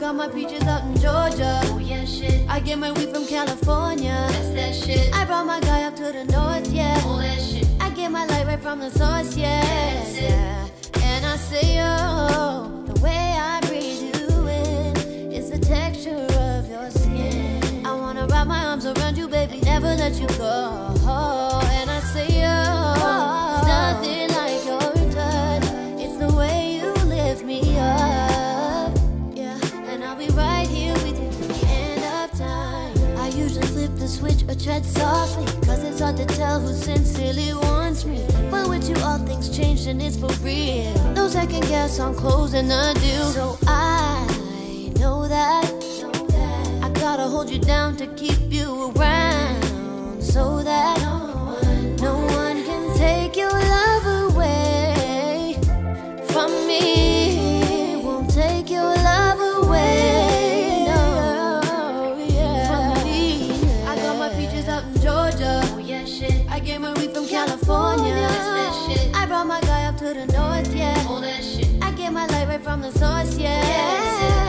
got my peaches out in Georgia. Oh yeah, shit. I get my weed from California. That's that shit. I brought my guy up to the north, yeah. Oh that shit. I get my light right from the source, yeah. That's it. Yeah. And I say, oh, the way I breathe you in is the texture of your skin. I wanna wrap my arms around you, baby, never let you go. And I say, oh, it's nothing like your touch. It's the way you lift me up. Yeah, and I'll be right here with you till the end of time. I usually flip the switch or tread softly, cause it's hard to tell who sincerely wants me. But with you all things changed and it's for real. No second guess, I'm closing the deal. So I know that I gotta hold you down to keep you around, so that no one can take your love away from me. Won't take your love away, no, yeah, from me. I got my peaches out in Georgia. Oh yeah, shit. I get my weed from California. That's that shit. I brought my guy up to the north, yeah. Oh that shit. I get my light right from the source, yeah. Yes.